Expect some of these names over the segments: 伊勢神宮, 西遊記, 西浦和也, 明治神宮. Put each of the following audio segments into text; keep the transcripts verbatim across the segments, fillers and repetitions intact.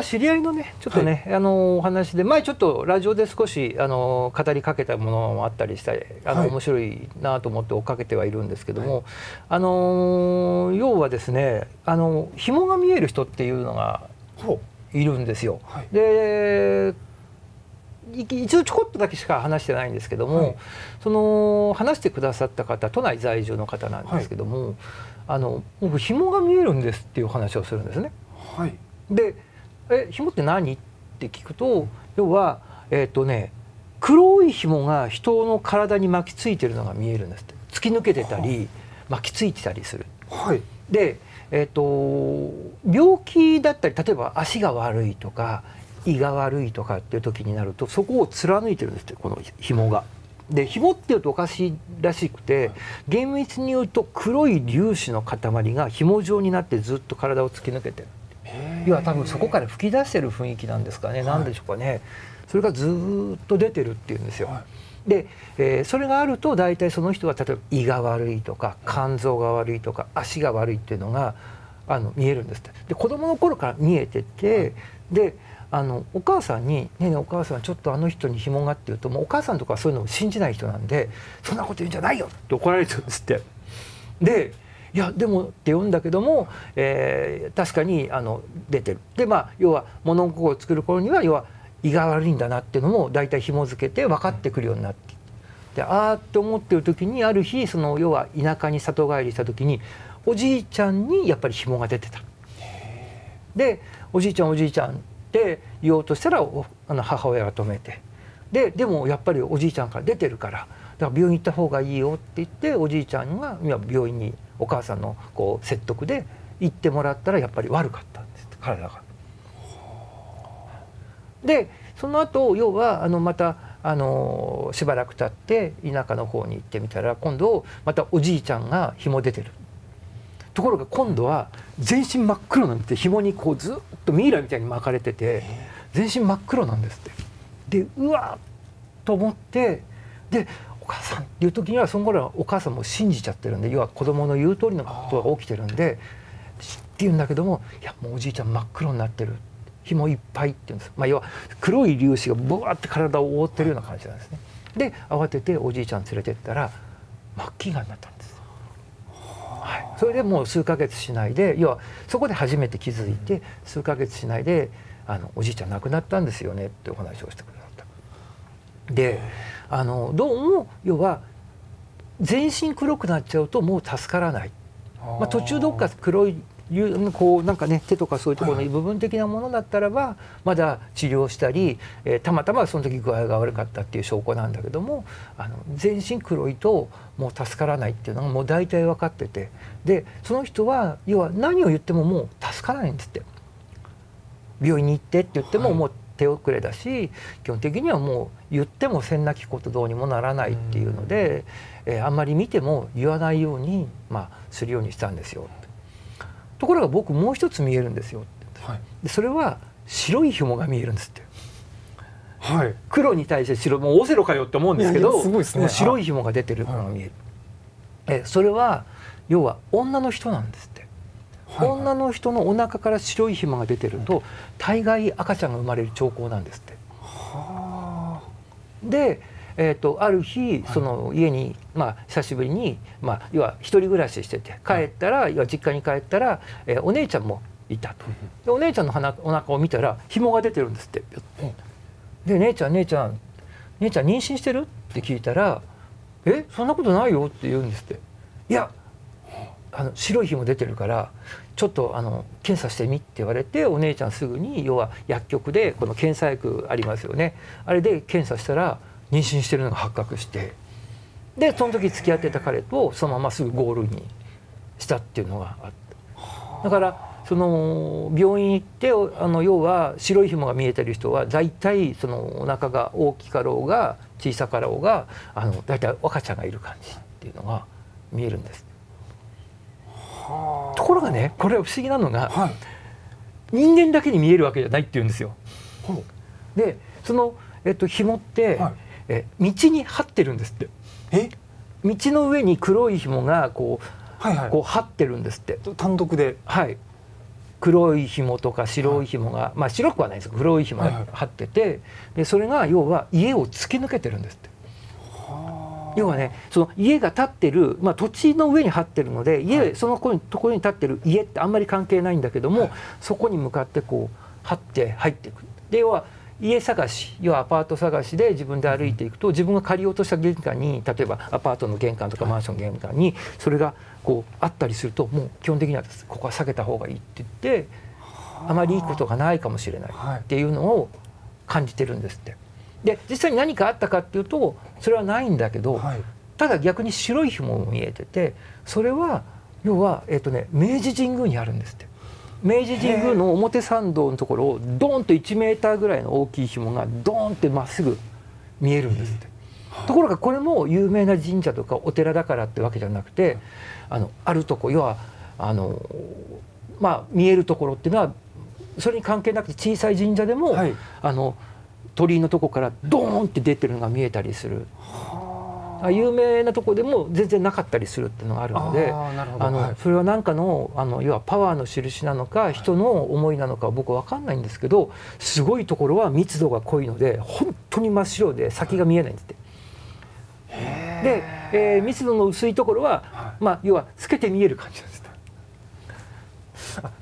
まあ、知り合いのねちょっとね、はい、あのお話で前ちょっとラジオで少しあの語りかけたものもあったりしたりあの、はい、面白いなと思って追っかけてはいるんですけども、はい、あの要はですねあの紐が見える人っていうのがいるんですよ。はい、で一度ちょこっとだけしか話してないんですけども、はい、その話してくださった方都内在住の方なんですけども、はい、あの僕紐が見えるんですっていう話をするんですね。はい、でえ紐って何って聞くと要はえっとね黒い紐が人の体に巻きついてるのが見えるんですって突き抜けてたり、はい、巻きついてたりする。はい、で、えっと病気だったり例えば足が悪いとか胃が悪いとかっていう時になるとそこを貫いてるんですってこの紐が。で紐っていうとおかしいらしくて厳密に言うと黒い粒子の塊が紐状になってずっと体を突き抜けてる。要は多分そこから吹き出してる雰囲気なんですかね、何でしょうかね、それがずーっと出てるっていうんですよ。で、えー、それがあると大体その人は例えば胃が悪いとか肝臓が悪いとか足が悪いっていうのがあの見えるんですって。で子供の頃から見えててであのお母さんに「ねえねえお母さんちょっとあの人に紐が」って言うともうお母さんとかはそういうのを信じない人なんで「そんなこと言うんじゃないよ」って怒られちゃうんですって。でいやでもって言うんだけども、えー、確かにあの出てる。でまあ要は物心を作る頃には要は胃が悪いんだなっていうのも大体紐付けて分かってくるようになってでああって思ってる時にある日その要は田舎に里帰りした時におじいちゃんにやっぱり紐が出てた。でおじいちゃんおじいちゃんって言おうとしたらあの母親が止めて で, でもやっぱりおじいちゃんから出てるからだから病院行った方がいいよって言っておじいちゃんが病院にお母さんのこう説得で行ってもらったらやっぱり悪かったんです体が。でその後要はあのまたあのしばらく経って田舎の方に行ってみたら今度またおじいちゃんが紐出てる。ところが今度は全身真っ黒なんて紐にこうずっとミイラみたいに巻かれてて全身真っ黒なんですってでうわっと思ってでお母さんっていう時にはその頃はお母さんも信じちゃってるんで要は子供の言う通りのことが起きてるんでっていうんだけども「いやもうおじいちゃん真っ黒になってる紐いっぱい」って言うんです、まあ、要は黒い粒子がブワーって体を覆ってるような感じなんですね。で慌てておじいちゃん連れてったら末期がんになったんです。はい、それでもう数ヶ月しないで要はそこで初めて気づいて数ヶ月しないであのおじいちゃん亡くなったんですよねってお話をしてくださった。であのどうも要は全身黒くなっちゃうともう助からない、まあ、途中どっか黒いこうなんかね手とかそういうところの部分的なものだったらばまだ治療したり、えー、たまたまその時具合が悪かったっていう証拠なんだけどもあの全身黒いともう助からないっていうのがもう大体分かっててでその人は要は何を言ってももう助からないんですって病院に行ってって言ってももう手遅れだし基本的にはもう言ってもせんなきことどうにもならないっていうので、えー、あんまり見ても言わないように、まあ、するようにしたんですよ。ところが僕もう一つ見えるんですよって、はい、でそれは白い紐が見えるんですって、はい、黒に対して白もうオセロかよって思うんですけど白い紐が出てるのが見える、はい、えそれは要は女の人なんですって、はいはい、女の人のお腹から白い紐が出てると大概赤ちゃんが生まれる兆候なんですって。はー。でえーと、ある日その家に、まあ、久しぶりに、まあ、要は一人暮らししてて帰ったら、はい、要は実家に帰ったら、えー、お姉ちゃんもいたとでお姉ちゃんの鼻お腹を見たら紐が出てるんですって「で姉ちゃん姉ちゃん姉ちゃん妊娠してる?」って聞いたら「えそんなことないよ」って言うんですって「いやあの白い紐出てるからちょっとあの検査してみ」って言われてお姉ちゃんすぐに要は薬局でこの検査薬ありますよねあれで検査したら妊娠してるのが発覚してでその時付き合ってた彼とそのまますぐゴールにしたっていうのがあった。だからその病院行ってあの要は白い紐が見えてる人は大体そのお腹が大きかろうが小さかろうがあの大体赤ちゃんがいる感じっていうのが見えるんです。ところがねこれ不思議なのが、はい、人間だけに見えるわけじゃないっていうんですよ。でその、えっと、紐って、はいえ道に張ってるんですってえ道の上に黒い紐がこう、はいはい、こう張ってるんですって単独ではい黒い紐とか白い紐が、まあ白くはないんですけど黒い紐が張ってて、でそれが要は家を突き抜けてるんですって。要はね、その家が建ってる、まあ、土地の上に張ってるので、家、はい、そのところに建ってる家ってあんまり関係ないんだけども、はい、そこに向かってこう張って入っていく。で要は家探し、要はアパート探しで自分で歩いていくと、自分が借りようとした玄関に、例えばアパートの玄関とかマンションの玄関にそれがこうあったりすると、もう基本的にはです、ここは避けた方がいいって言って、あまりいいことがないかもしれないっていうのを感じてるんですって。で実際に何かあったかっていうとそれはないんだけど、はい、ただ逆に白い紐も見えてて、それは要は、えーとね、明治神宮にあるんですって。明治神宮の表参道のところをドーンといちメーターぐらいの大きい紐がドーンってまっすぐ見えるんですって。ところがこれも有名な神社とかお寺だからってわけじゃなくて、あのあるとこ、要はあの、まあ、見えるところっていうのはそれに関係なくて、小さい神社でも、はい、あの鳥居のとこからドーンって出てるのが見えたりする、有名なとこでも全然なかったりするっていうのがあるので、あのそれは何かの、あの要はパワーの印なのか人の思いなのか僕は分かんないんですけど、すごいところは密度が濃いので本当に真っ白で先が見えないんですって。で、えー、密度の薄いところは、まあ、要は透けて見える感じなんです。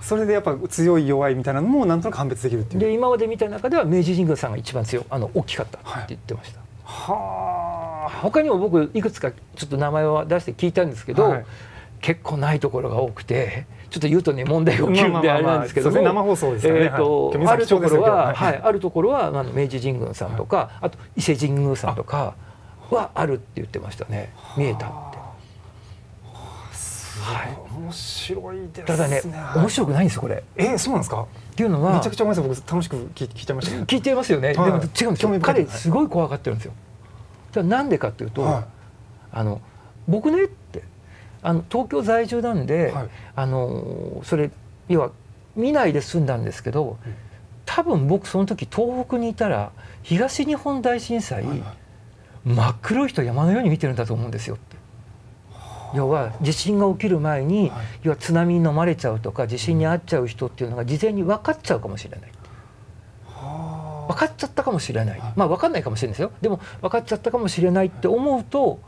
それでやっぱ強い弱いみたいなのもなんとなく判別できるっていう。で今まで見た中では明治神宮さんが一番強い、あの大きかったって言ってました。はあ、他にも僕いくつかちょっと名前を出して聞いたんですけど、はい、結構ないところが多くて、ちょっと言うとね問題が起きるんであれなんですけども、生放送ですからね、えとあるところは、はい、あるところはあの明治神宮さんとか、はい、あと伊勢神宮さんとかはあるって言ってましたね。見えたって。はい、面白いですね。ただね、面白くないんですよこれ。えー、そうなんですか？っていうのはめちゃくちゃごめんなさい、僕楽しく聞いてました。聞いてますよね。でも違うんですよ。彼すごい怖がってるんですよ。じゃあなんでかっていうと、はい、あの僕ねってあの東京在住なんで、はい、あのそれ要は見ないで済んだんですけど、うん、多分僕その時東北にいたら東日本大震災、はいはい、真っ黒い人山のように見てるんだと思うんですよ。要は地震が起きる前に、はい、要は津波に飲まれちゃうとか地震に遭っちゃう人っていうのが事前に分かっちゃうかもしれない、分かっちゃったかもしれない、はい、まあ分かんないかもしれないですよ。でも分かっちゃったかもしれないって思うと、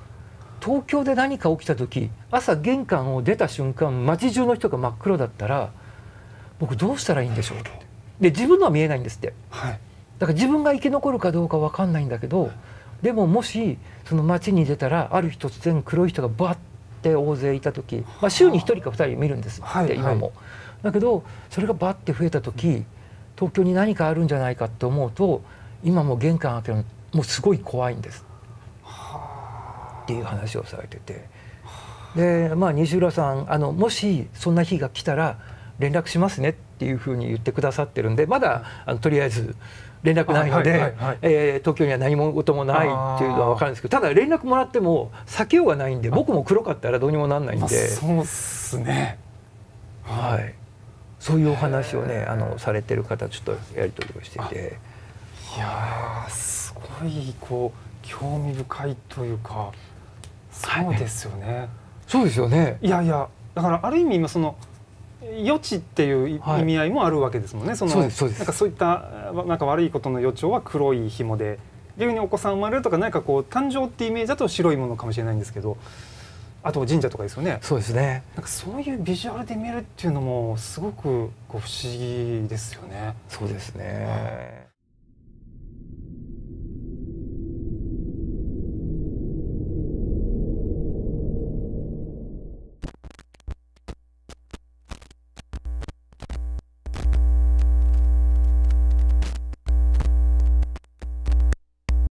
東京で何か起きた時朝玄関を出た瞬間街中の人が真っ黒だったら僕どうしたらいいんでしょうって。で自分のは見えないんですって、はい、だから自分が生き残るかどうか分かんないんだけど、でももしその街に出たらある日突然黒い人がバッとって大勢いた時、まあ、週にひとりかふたり見るんですって今も。だけどそれがバッて増えた時、東京に何かあるんじゃないかって思うと今もう玄関開けるのもうすごい怖いんですっていう話をされてて、でまあ西浦さんあのもしそんな日が来たら連絡しますねっていうふうに言ってくださってるんで、まだあのとりあえず連絡ないので東京には何事もないっていうのは分かるんですけど、ただ連絡もらっても避けようがないんで、僕も黒かったらどうにもなんないんで、そうっすね、はい、そういうお話をねあのされてる方ちょっとやり取りをしていて、いやーすごいこう興味深いというか、そうですよね、はい、そうですよね。いやいやだからある意味今その余地っていう意味合いもあるわけですもんね。そのなんかそういったなんか悪いことの予兆は黒い紐で、逆にお子さん生まれるとか何かこう誕生ってイメージだと白いものかもしれないんですけど、あと神社とかですよね。そうですね。なんかそういうビジュアルで見えるっていうのもすごくこう不思議ですよね。そうですね。はい。